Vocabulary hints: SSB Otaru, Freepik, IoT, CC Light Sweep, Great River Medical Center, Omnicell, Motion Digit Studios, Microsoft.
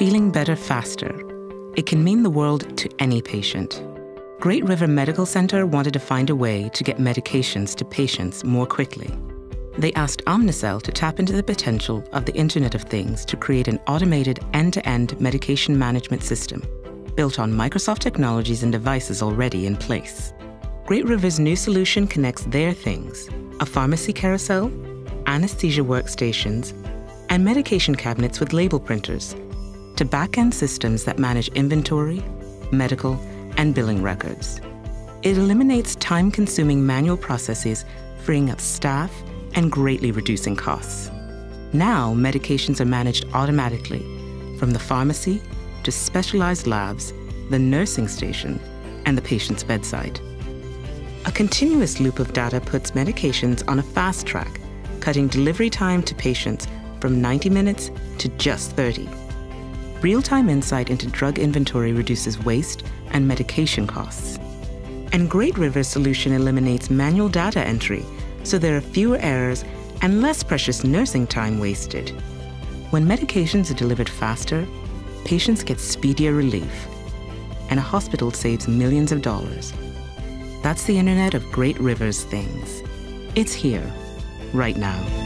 feeling better faster. It can mean the world to any patient. Great River Medical Center wanted to find a way to get medications to patients more quickly. They asked Omnicell to tap into the potential of the Internet of Things to create an automated end-to-end medication management system built on Microsoft technologies and devices already in place. Great River's new solution connects their things, a pharmacy carousel, anesthesia workstations, and medication cabinets with label printers, to back-end systems that manage inventory, medical, and billing records. It eliminates time-consuming manual processes, freeing up staff and greatly reducing costs. Now, medications are managed automatically, from the pharmacy to specialized labs, the nursing station, and the patient's bedside. A continuous loop of data puts medications on a fast track, cutting delivery time to patients from 90 minutes to just 30. Real-time insight into drug inventory reduces waste and medication costs. And Great River's solution eliminates manual data entry, so there are fewer errors and less precious nursing time wasted. When medications are delivered faster, patients get speedier relief, and a hospital saves millions of dollars. That's the Internet of Great River's Things. It's here, right now.